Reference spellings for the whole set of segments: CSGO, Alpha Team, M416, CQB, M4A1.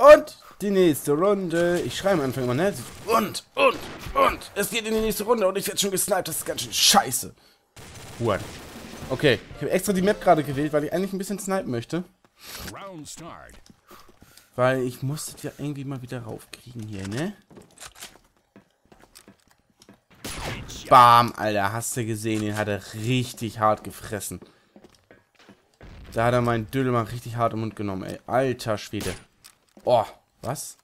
Und die nächste Runde. Ich schreibe am Anfang immer, ne? Und. Es geht in die nächste Runde und ich werde schon gesniped. Das ist ganz schön scheiße. What? Okay. Ich habe extra die Map gerade gewählt, weil ich eigentlich ein bisschen snipen möchte. Weil ich musste ja irgendwie mal wieder raufkriegen hier, ne? Bam, Alter. Hast du gesehen? Den hat er richtig hart gefressen. Da hat er meinen Dödel mal richtig hart im Mund genommen, ey. Alter Schwede. Oh, was?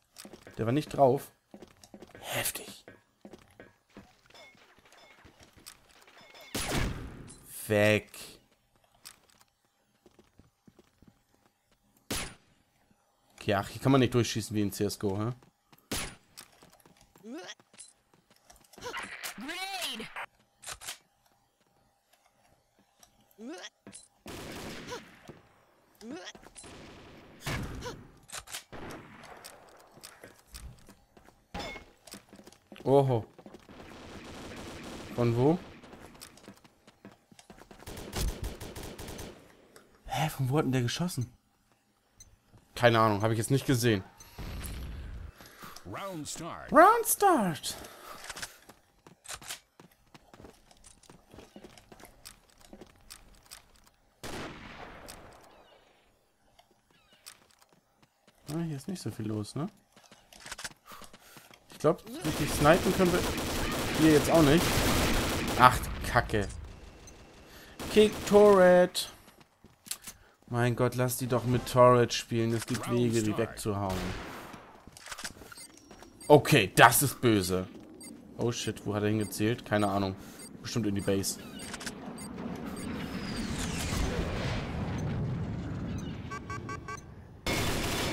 Der war nicht drauf. Heftig. Weg. Okay, ach, hier kann man nicht durchschießen wie in CSGO, hä? Oho. Von wo? Hä, von wo hat denn der geschossen? Keine Ahnung, habe ich jetzt nicht gesehen. Round start. Ah, hier ist nicht so viel los, ne? Ich glaube, richtig snipen können wir hier jetzt auch nicht. Ach, Kacke. Kick Turret. Mein Gott, lass die doch mit Turret spielen. Es gibt Wege, die wegzuhauen. Okay, das ist böse. Oh shit, wo hat er hingezählt? Keine Ahnung. Bestimmt in die Base.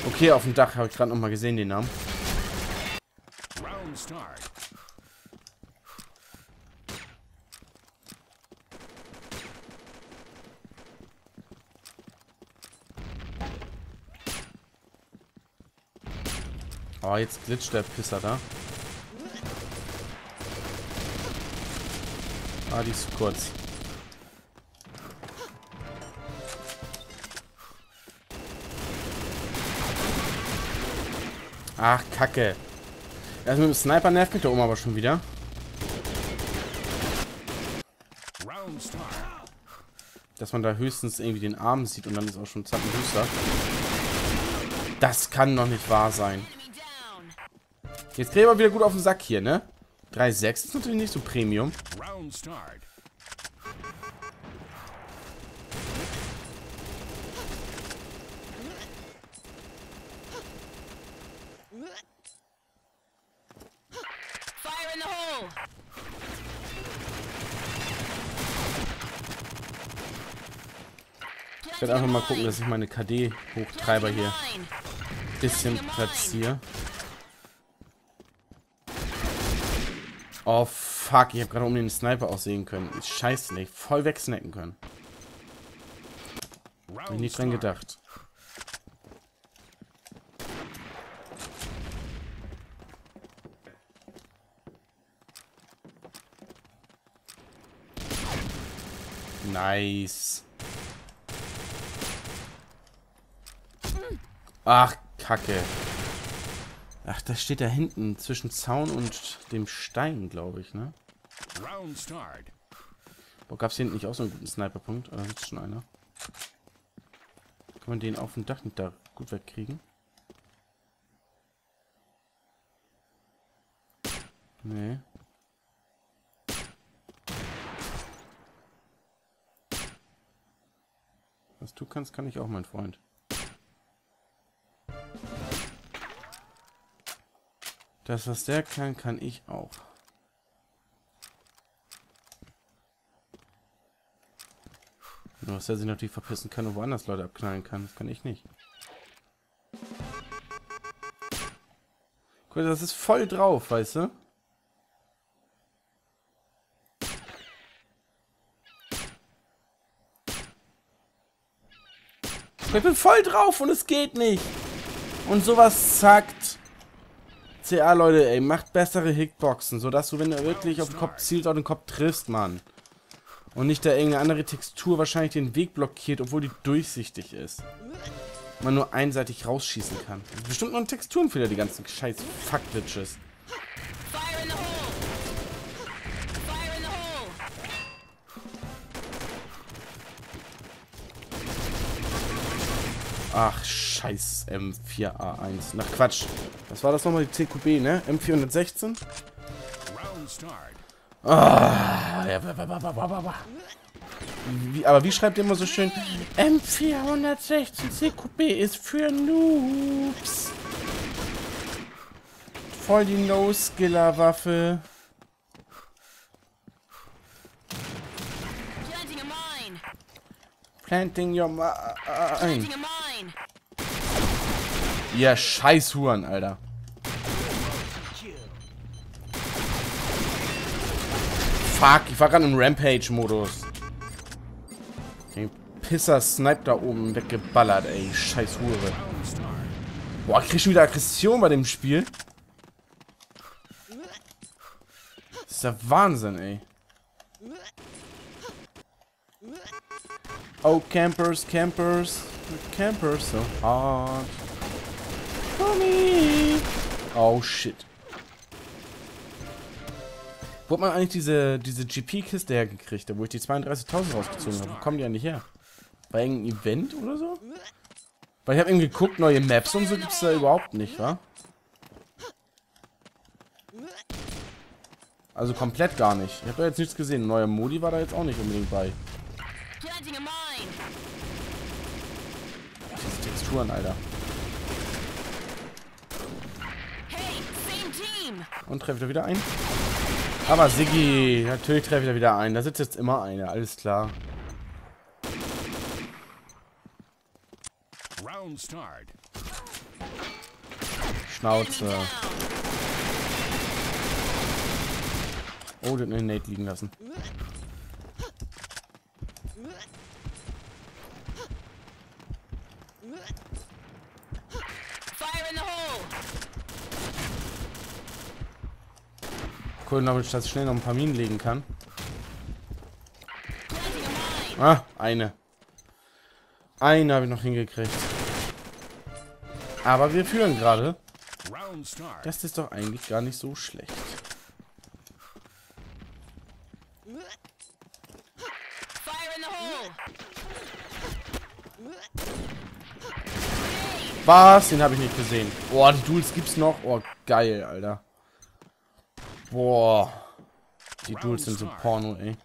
Okay, auf dem Dach habe ich gerade nochmal gesehen, den Namen. Oh, jetzt glitscht der Pisser da. Ah, die ist zu kurz. Ach, Kacke. Also mit dem Sniper nervt mich da oben aber schon wieder. Dass man da höchstens irgendwie den Arm sieht und dann ist auch schon Zappenbooster. Das kann doch nicht wahr sein. Jetzt kriegen wir wieder gut auf den Sack hier, ne? 3,6 ist natürlich nicht so Premium. Ich werde einfach mal gucken, dass ich meine KD-Hochtreiber hier ein bisschen platziere. Oh fuck, ich habe gerade um den Sniper auch sehen können. Ich scheiße nicht, voll wegsnacken können. Hab ich nicht dran gedacht. Nice. Ach, Kacke. Ach, das steht da hinten zwischen Zaun und dem Stein, glaube ich, ne? Boah, gab es hinten nicht auch so einen guten Sniperpunkt? Oder ist schon einer? Kann man den auf dem Dach nicht da gut wegkriegen? Nee. Was du kannst, kann ich auch, mein Freund. Das, was der kann, kann ich auch. Nur, dass er sich natürlich verpissen kann und woanders Leute abknallen kann. Das kann ich nicht. Guck, das ist voll drauf, weißt du? Ich bin voll drauf und es geht nicht. Und sowas zackt. CA, Leute, ey, macht bessere Hitboxen, sodass du, wenn du wirklich auf den Kopf zielst, auf den Kopf triffst, Mann. Und nicht da irgendeine andere Textur wahrscheinlich den Weg blockiert, obwohl die durchsichtig ist. man nur einseitig rausschießen kann. Das ist bestimmt nur ein Texturenfehler, die ganzen scheiß Fuck-Glitches. Ach, scheiß M4A1. Na, Quatsch. Was war das nochmal? Die CQB, ne? M416? Ah, ja, aber wie schreibt ihr immer so schön? M416 CQB ist für Noobs. Voll die No-Skiller-Waffe. Planting your mine. Ja, scheiß Huren, Alter. Fuck, ich war gerade im Rampage-Modus. Den Pisser-Snipe da oben weggeballert, ey. Scheiß Hure. Boah, ich krieg schon wieder Aggression bei dem Spiel. Das ist der Wahnsinn, ey. Oh, Campers, Campers. Campers so hard. Tommy. Oh, shit. Wo hat man eigentlich diese GP-Kiste hergekriegt, da wo ich die 32.000 rausgezogen habe? Wo kommen die eigentlich her? Bei irgendeinem Event oder so? Weil ich habe eben geguckt, neue Maps und so gibt es da überhaupt nicht, wa? Also komplett gar nicht. Ich habe da jetzt nichts gesehen. Neuer Modi war da jetzt auch nicht unbedingt bei. Diese Texturen, Alter. Und treffe ich da wieder ein? Aber Siggi, natürlich treffe ich da wieder ein. Da sitzt jetzt immer einer, alles klar. Schnauze. Oh, den Nate liegen lassen. Damit ich das schnell noch ein paar Minen legen kann. Ah, eine. Eine habe ich noch hingekriegt. Aber wir führen gerade. Das ist doch eigentlich gar nicht so schlecht. Was? Den habe ich nicht gesehen. Oh, die Duels gibt's noch. Oh, geil, Alter. Boah, die Duels sind so Porno, ey.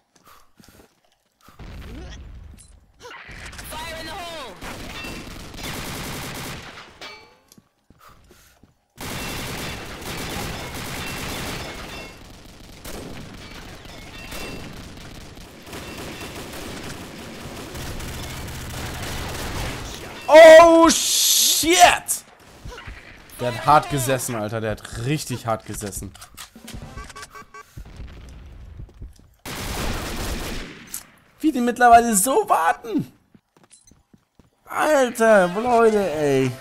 Oh, shit! Der hat hart gesessen, Alter. Der hat richtig hart gesessen. Die mittlerweile so warten. Alter, Leute, ey.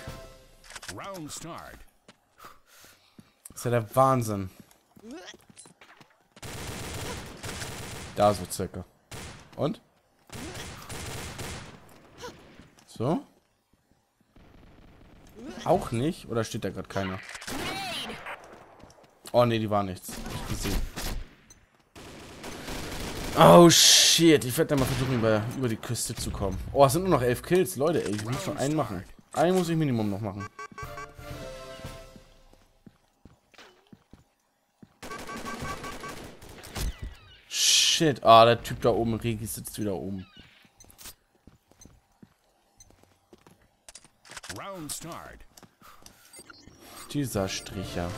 Das ist ja der Wahnsinn. Da so circa. Und? So? Auch nicht? Oder steht da gerade keiner? Oh, ne, die war nichts. Ich gesehen. Oh, shit. Ich werde da mal versuchen, über die Küste zu kommen. Oh, es sind nur noch 11 Kills. Leute, ey, ich muss schon einen machen. Einen muss ich Minimum noch machen. Shit. Ah, der Typ da oben, Regi, sitzt wieder oben. Dieser Stricher.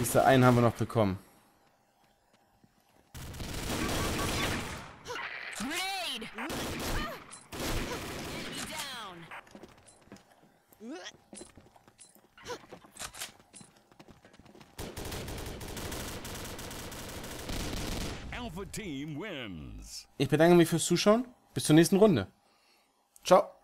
Diese einen haben wir noch bekommen. Alpha Team wins. Ich bedanke mich fürs Zuschauen. Bis zur nächsten Runde. Ciao.